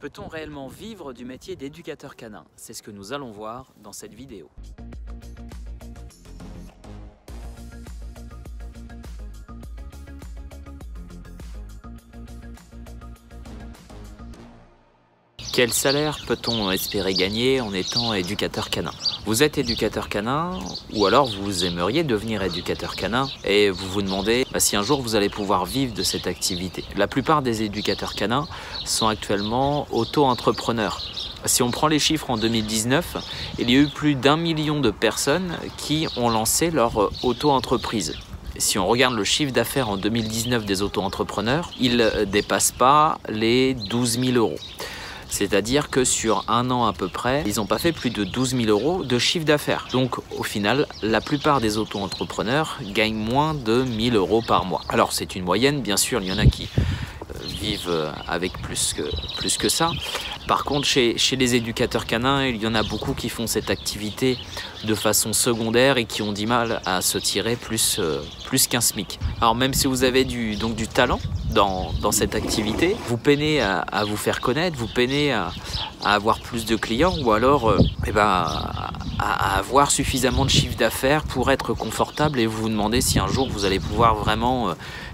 Peut-on réellement vivre du métier d'éducateur canin? C'est ce que nous allons voir dans cette vidéo. Quel salaire peut-on espérer gagner en étant éducateur canin? Vous êtes éducateur canin, ou alors vous aimeriez devenir éducateur canin, et vous vous demandez si un jour vous allez pouvoir vivre de cette activité. La plupart des éducateurs canins sont actuellement auto-entrepreneurs. Si on prend les chiffres en 2019, il y a eu plus d'1 million de personnes qui ont lancé leur auto-entreprise. Si on regarde le chiffre d'affaires en 2019 des auto-entrepreneurs, il ne dépasse pas les 12 000 €. C'est-à-dire que sur un an à peu près, ils n'ont pas fait plus de 12 000 € de chiffre d'affaires. Donc au final, la plupart des auto-entrepreneurs gagnent moins de 1 000 € par mois. Alors c'est une moyenne, bien sûr, il y en a qui vivent avec plus que ça. Par contre, chez les éducateurs canins, il y en a beaucoup qui font cette activité de façon secondaire et qui ont du mal à se tirer plus qu'un SMIC. Alors même si vous avez du talent dans cette activité, vous peinez à vous faire connaître, vous peinez à avoir plus de clients, ou alors à avoir suffisamment de chiffre d'affaires pour être confortable, et vous vous demandez si un jour vous allez pouvoir vraiment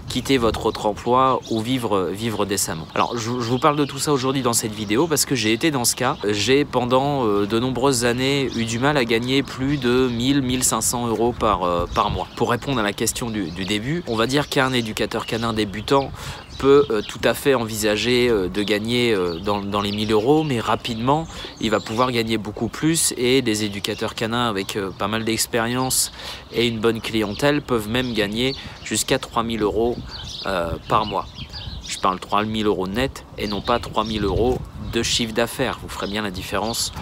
quitter votre autre emploi ou vivre décemment. Alors je vous parle de tout ça aujourd'hui dans cette vidéo parce que j'ai été dans ce cas. J'ai pendant de nombreuses années eu du mal à gagner plus de 1 000 à 1 500 € par mois. Pour répondre à la question du début, on va dire qu'un éducateur canin débutant peut tout à fait envisager de gagner dans les 1 000 €, mais rapidement il va pouvoir gagner beaucoup plus, et des éducateurs canins avec pas mal d'expérience et une bonne clientèle peuvent même gagner jusqu'à 3 000 € par mois. Je parle 3 000 € net et non pas 3 000 € de chiffre d'affaires. Vous ferez bien la différence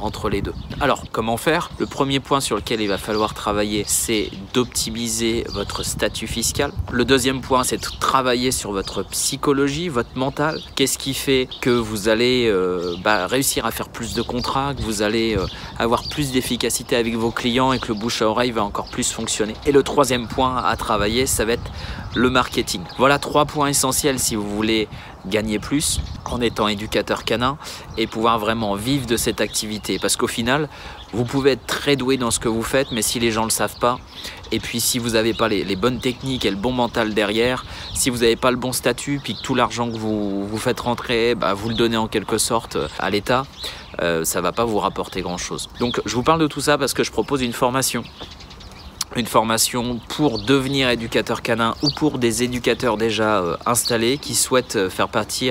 entre les deux. Alors, comment faire? Le premier point sur lequel il va falloir travailler, c'est d'optimiser votre statut fiscal. Le deuxième point, c'est de travailler sur votre psychologie, votre mental. Qu'est-ce qui fait que vous allez réussir à faire plus de contrats, que vous allez avoir plus d'efficacité avec vos clients et que le bouche à oreille va encore plus fonctionner? Et le troisième point à travailler, ça va être le marketing. Voilà 3 points essentiels si vous voulez gagner plus en étant éducateur canin et pouvoir vraiment vivre de cette activité, parce qu'au final vous pouvez être très doué dans ce que vous faites, mais si les gens ne le savent pas, et puis si vous n'avez pas les bonnes techniques et le bon mental derrière, si vous n'avez pas le bon statut, puis que tout l'argent que vous faites rentrer, vous le donnez en quelque sorte à l'État, ça ne va pas vous rapporter grand chose. Donc je vous parle de tout ça parce que je propose une formation pour devenir éducateur canin ou pour des éducateurs déjà installés qui souhaitent faire partie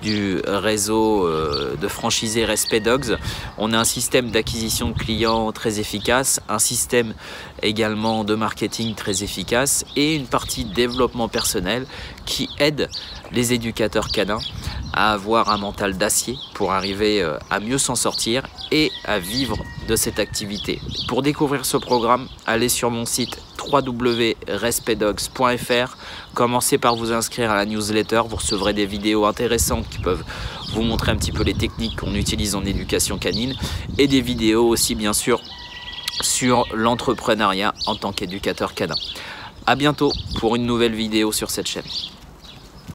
du réseau de franchisés Respect Dogs. On a un système d'acquisition de clients très efficace, un système également de marketing très efficace et une partie développement personnel qui aide les éducateurs canins à avoir un mental d'acier pour arriver à mieux s'en sortir et à vivre de cette activité. Pour découvrir ce programme, allez sur mon site www.respectdogs.fr. Commencez par vous inscrire à la newsletter, vous recevrez des vidéos intéressantes qui peuvent vous montrer un petit peu les techniques qu'on utilise en éducation canine, et des vidéos aussi bien sûr sur l'entrepreneuriat en tant qu'éducateur canin. A bientôt pour une nouvelle vidéo sur cette chaîne.